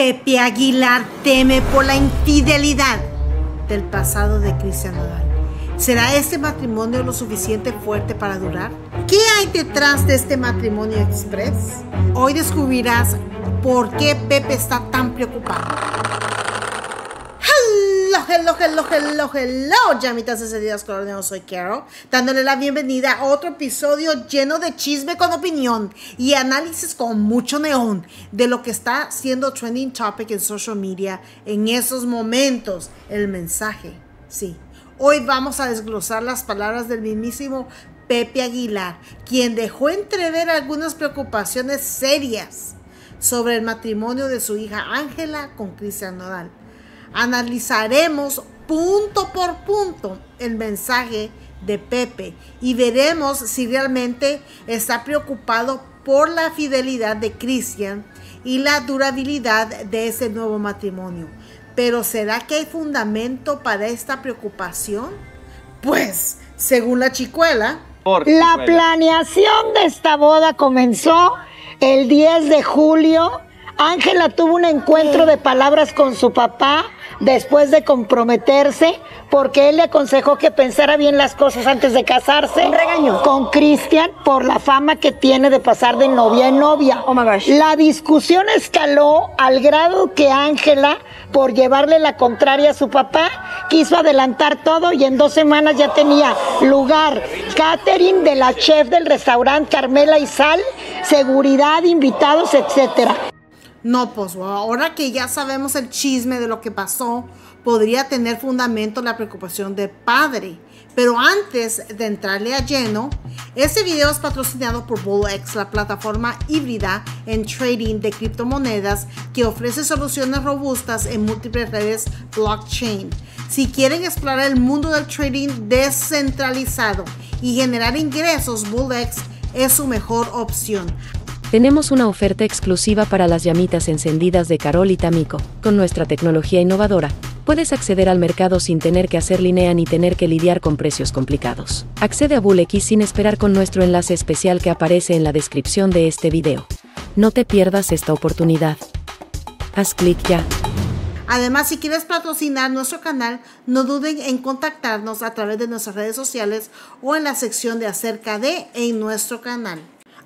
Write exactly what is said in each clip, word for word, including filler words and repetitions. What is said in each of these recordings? Pepe Aguilar teme por la infidelidad del pasado de Christian Nodal. ¿Será este matrimonio lo suficiente fuerte para durar? ¿Qué hay detrás de este matrimonio express? Hoy descubrirás por qué Pepe está tan preocupado. Hello, hello, hello, hello, hello, llamitas encendidas color de no, soy Karol, dándole la bienvenida a otro episodio lleno de chisme con opinión y análisis con mucho neón de lo que está siendo trending topic en social media en esos momentos. El mensaje, sí. Hoy vamos a desglosar las palabras del mismísimo Pepe Aguilar, quien dejó entrever algunas preocupaciones serias sobre el matrimonio de su hija Ángela con Christian Nodal. Analizaremos punto por punto el mensaje de Pepe y veremos si realmente está preocupado por la fidelidad de Christian y la durabilidad de ese nuevo matrimonio. Pero ¿será que hay fundamento para esta preocupación? Pues, según la chicuela, la planeación de esta boda comenzó el diez de julio. Ángela tuvo un encuentro de palabras con su papá después de comprometerse, porque él le aconsejó que pensara bien las cosas antes de casarse. Un regaño. Con Christian por la fama que tiene de pasar de novia en novia. Oh my gosh. La discusión escaló al grado que Ángela, por llevarle la contraria a su papá, quiso adelantar todo y en dos semanas ya tenía lugar catering de la chef del restaurante Carmela y Sal, seguridad, invitados, etcétera. No, pues ahora que ya sabemos el chisme de lo que pasó, podría tener fundamento la preocupación del padre. Pero antes de entrarle a lleno, este video es patrocinado por BoloX, la plataforma híbrida en trading de criptomonedas que ofrece soluciones robustas en múltiples redes blockchain. Si quieren explorar el mundo del trading descentralizado y generar ingresos, BoloX es su mejor opción. Tenemos una oferta exclusiva para las llamitas encendidas de Karol y Tamiko. Con nuestra tecnología innovadora, puedes acceder al mercado sin tener que hacer línea ni tener que lidiar con precios complicados. Accede a BoloX sin esperar con nuestro enlace especial que aparece en la descripción de este video. No te pierdas esta oportunidad. Haz clic ya. Además, si quieres patrocinar nuestro canal, no duden en contactarnos a través de nuestras redes sociales o en la sección de acerca de en nuestro canal.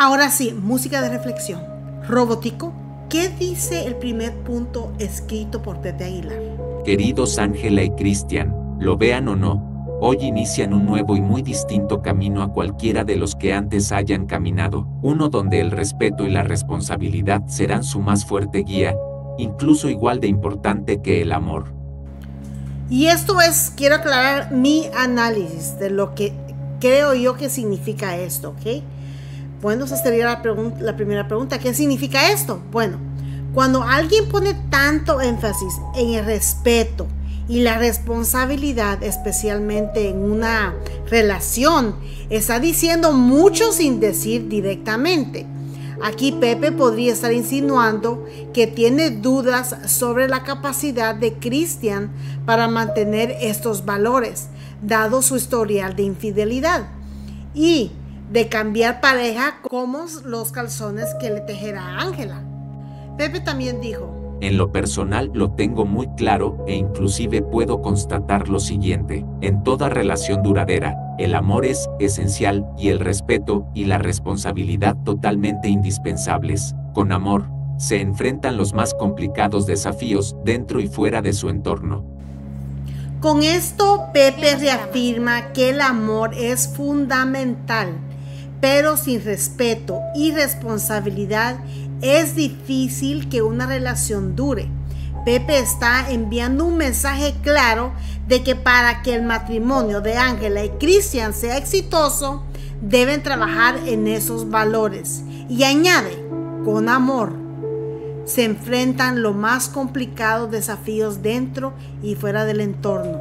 Ahora sí, música de reflexión. Robotico, ¿qué dice el primer punto escrito por Pepe Aguilar? Queridos Ángela y Christian, lo vean o no, hoy inician un nuevo y muy distinto camino a cualquiera de los que antes hayan caminado. Uno donde el respeto y la responsabilidad serán su más fuerte guía, incluso igual de importante que el amor. Y esto es, quiero aclarar mi análisis de lo que creo yo que significa esto, ¿ok? Bueno, esa sería la, la primera pregunta. ¿Qué significa esto? Bueno, cuando alguien pone tanto énfasis en el respeto y la responsabilidad, especialmente en una relación, está diciendo mucho sin decir directamente. Aquí Pepe podría estar insinuando que tiene dudas sobre la capacidad de Christian para mantener estos valores, dado su historial de infidelidad. Y de cambiar pareja como los calzones que le tejerá a Ángela. Pepe también dijo: en lo personal lo tengo muy claro e inclusive puedo constatar lo siguiente. En toda relación duradera, el amor es esencial y el respeto y la responsabilidad totalmente indispensables. Con amor, se enfrentan los más complicados desafíos dentro y fuera de su entorno. Con esto, Pepe reafirma que el amor es fundamental. Pero sin respeto y responsabilidad es difícil que una relación dure. Pepe está enviando un mensaje claro de que para que el matrimonio de Ángela y Christian sea exitoso, deben trabajar en esos valores. Y añade, con amor, se enfrentan los más complicados desafíos dentro y fuera del entorno.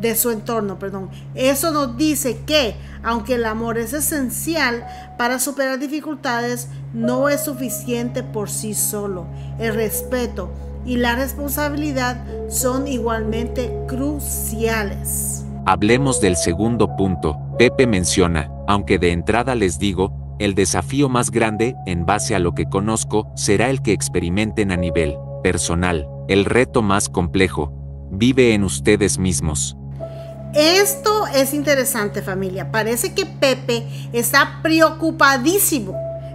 de su entorno, perdón. Eso nos dice que, aunque el amor es esencial para superar dificultades, no es suficiente por sí solo. El respeto y la responsabilidad son igualmente cruciales. Hablemos del segundo punto. Pepe menciona, aunque de entrada les digo, el desafío más grande, en base a lo que conozco, será el que experimenten a nivel personal, el reto más complejo, vive en ustedes mismos. Esto es interesante, familia. Parece que Pepe está preocupadísimo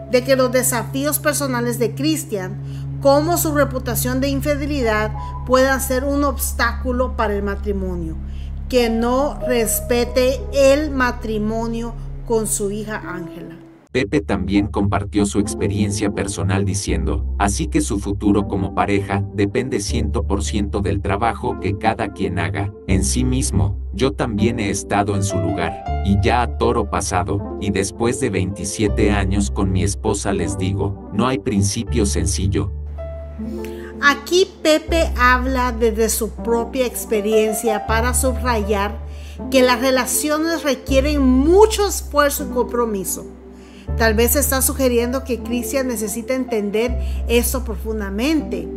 de que los desafíos personales de Christian, como su reputación de infidelidad, puedan ser un obstáculo para el matrimonio, que no respete el matrimonio con su hija Ángela. Pepe también compartió su experiencia personal diciendo, así que su futuro como pareja depende cien por ciento del trabajo que cada quien haga en sí mismo. Yo también he estado en su lugar, y ya a toro pasado, y después de veintisiete años con mi esposa les digo, no hay principio sencillo. Aquí Pepe habla desde su propia experiencia para subrayar que las relaciones requieren mucho esfuerzo y compromiso. Tal vez está sugiriendo que Christian necesita entender eso profundamente.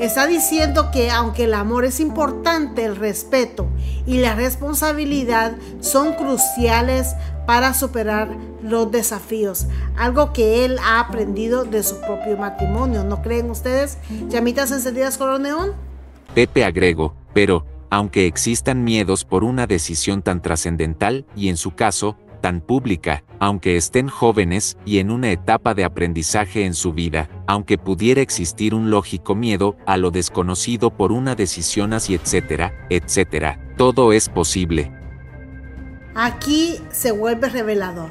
Está diciendo que aunque el amor es importante, el respeto y la responsabilidad son cruciales para superar los desafíos. Algo que él ha aprendido de su propio matrimonio. ¿No creen ustedes? Llamitas encendidas color neón. Pepe agregó, pero aunque existan miedos por una decisión tan trascendental y en su caso, tan pública, aunque estén jóvenes y en una etapa de aprendizaje en su vida, aunque pudiera existir un lógico miedo a lo desconocido por una decisión así, etcétera, etcétera, todo es posible. Aquí se vuelve revelador.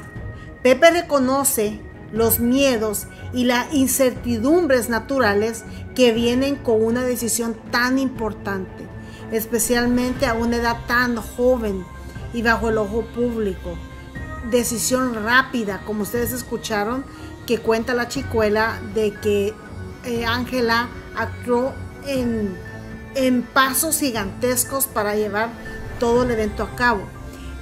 Pepe reconoce los miedos y las incertidumbres naturales que vienen con una decisión tan importante, especialmente a una edad tan joven y bajo el ojo público. Decisión rápida, como ustedes escucharon que cuenta la chicuela, de que Ángela eh, actuó en, en pasos gigantescos para llevar todo el evento a cabo.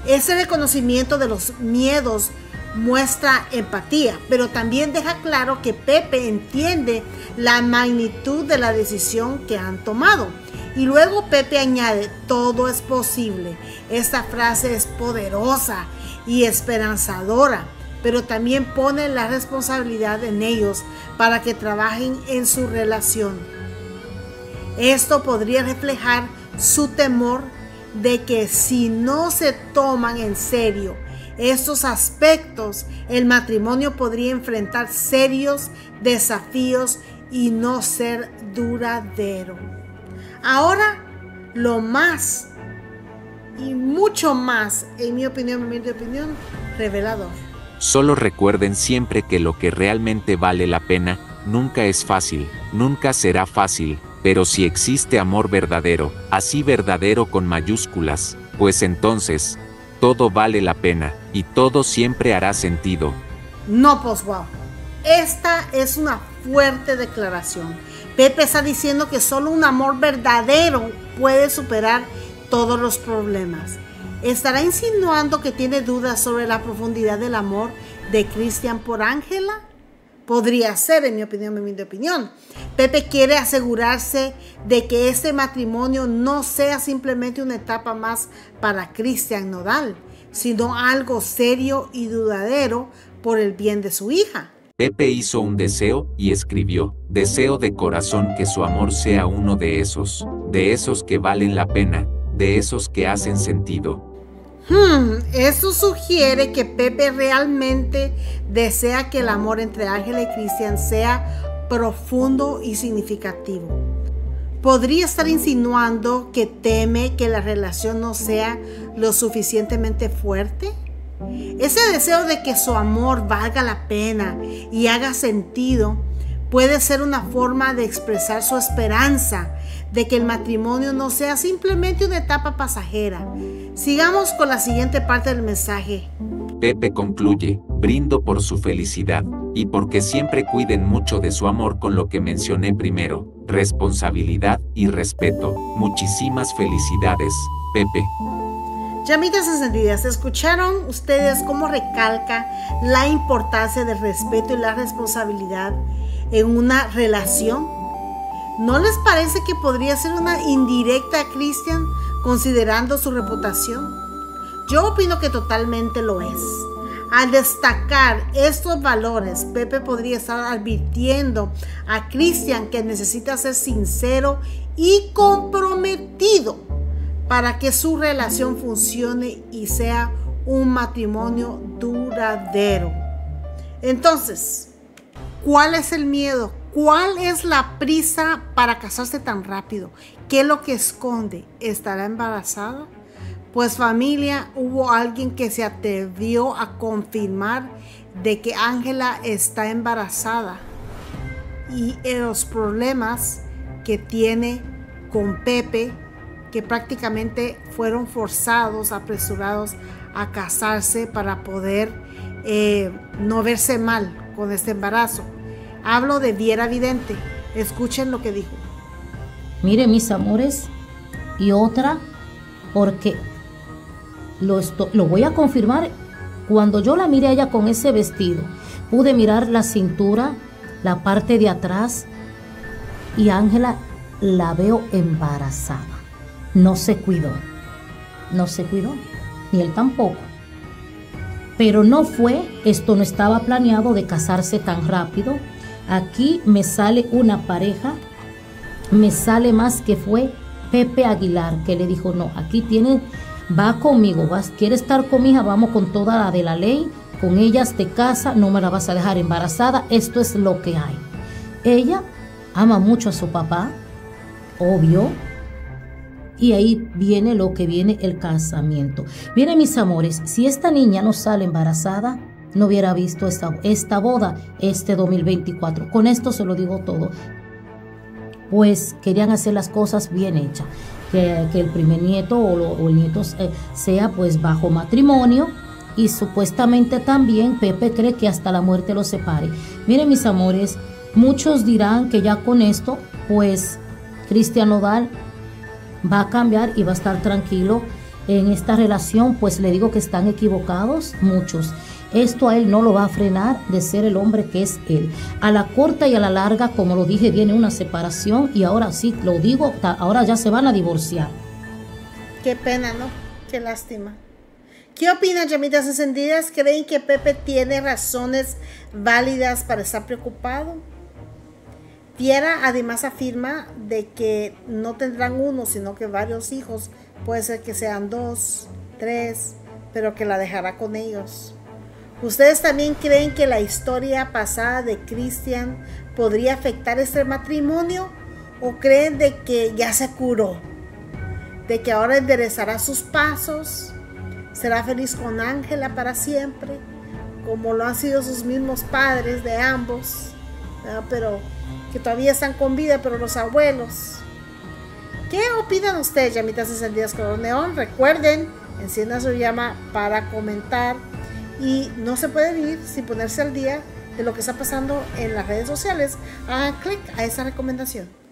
Ese reconocimiento de los miedos muestra empatía, pero también deja claro que Pepe entiende la magnitud de la decisión que han tomado. Y luego Pepe añade, todo es posible. Esta frase es poderosa y esperanzadora, pero también pone la responsabilidad en ellos para que trabajen en su relación. Esto podría reflejar su temor de que si no se toman en serio estos aspectos, el matrimonio podría enfrentar serios desafíos y no ser duradero. Ahora, lo más y mucho más, en mi opinión, en mi opinión, revelador. Solo recuerden siempre que lo que realmente vale la pena nunca es fácil, nunca será fácil, pero si existe amor verdadero, así verdadero con mayúsculas, pues entonces todo vale la pena y todo siempre hará sentido. No, pues wow. Esta es una fuerte declaración. Pepe está diciendo que solo un amor verdadero puede superar todos los problemas. ¿Estará insinuando que tiene dudas sobre la profundidad del amor de Christian por Ángela? Podría ser, en mi opinión, en mi opinión. Pepe quiere asegurarse de que este matrimonio no sea simplemente una etapa más para Christian Nodal, sino algo serio y duradero por el bien de su hija. Pepe hizo un deseo y escribió, deseo de corazón que su amor sea uno de esos, de esos que valen la pena, de esos que hacen sentido. Hmm, eso sugiere que Pepe realmente desea que el amor entre Ángela y Christian sea profundo y significativo. Podría estar insinuando que teme que la relación no sea lo suficientemente fuerte. Ese deseo de que su amor valga la pena y haga sentido puede ser una forma de expresar su esperanza de que el matrimonio no sea simplemente una etapa pasajera. Sigamos con la siguiente parte del mensaje. Pepe concluye, brindo por su felicidad y porque siempre cuiden mucho de su amor con lo que mencioné primero, responsabilidad y respeto. Muchísimas felicidades, Pepe. Llamitas encendidas, ¿escucharon ustedes cómo recalca la importancia del respeto y la responsabilidad en una relación? ¿No les parece que podría ser una indirecta a Christian considerando su reputación? Yo opino que totalmente lo es. Al destacar estos valores, Pepe podría estar advirtiendo a Christian que necesita ser sincero y comprometido para que su relación funcione y sea un matrimonio duradero. Entonces, ¿cuál es el miedo? ¿Cuál es la prisa para casarse tan rápido? ¿Qué es lo que esconde? ¿Estará embarazada? Pues familia, hubo alguien que se atrevió a confirmar de que Ángela está embarazada y los problemas que tiene con Pepe, que prácticamente fueron forzados, apresurados a casarse para poder eh, no verse mal con este embarazo. Hablo de Viera Vidente. Escuchen lo que dijo. Mire, mis amores, y otra, porque Lo, esto, lo voy a confirmar. Cuando yo la miré a ella con ese vestido, pude mirar la cintura, la parte de atrás, y Ángela la veo embarazada. No se cuidó, no se cuidó, ni él tampoco. Pero no fue, esto no estaba planeado de casarse tan rápido. Aquí me sale una pareja, me sale más que fue Pepe Aguilar, que le dijo, no, aquí tienen... Va conmigo, vas, quiere estar con mi hija, vamos con toda la de la ley, con ellas te casa, no me la vas a dejar embarazada, esto es lo que hay. Ella ama mucho a su papá, obvio, y ahí viene lo que viene, el casamiento. Miren, mis amores, si esta niña no sale embarazada, no hubiera visto esta, esta boda este dos mil veinticuatro. Con esto se lo digo todo. Pues querían hacer las cosas bien hechas. Que, que el primer nieto o, lo, o el nieto eh, sea pues bajo matrimonio, y supuestamente también Pepe cree que hasta la muerte los separe. Miren, mis amores, muchos dirán que ya con esto pues Christian Nodal va a cambiar y va a estar tranquilo en esta relación. Pues le digo que están equivocados muchos. Esto a él no lo va a frenar de ser el hombre que es él. A la corta y a la larga, como lo dije, viene una separación, y ahora sí, lo digo, ahora ya se van a divorciar. Qué pena, ¿no? Qué lástima. ¿Qué opinan, llamitas encendidas? ¿Creen que Pepe tiene razones válidas para estar preocupado? Viera además afirma de que no tendrán uno, sino que varios hijos. Puede ser que sean dos, tres, pero que la dejará con ellos. ¿Ustedes también creen que la historia pasada de Christian podría afectar este matrimonio? ¿O creen de que ya se curó? ¿De que ahora enderezará sus pasos? ¿Será feliz con Ángela para siempre? Como lo han sido sus mismos padres de ambos, ¿verdad? Pero que todavía están con vida, pero los abuelos. ¿Qué opinan ustedes, llamitas encendidas color neón? Recuerden, encienda su llama para comentar. Y no se puede vivir sin ponerse al día de lo que está pasando en las redes sociales. Hagan clic a esa recomendación.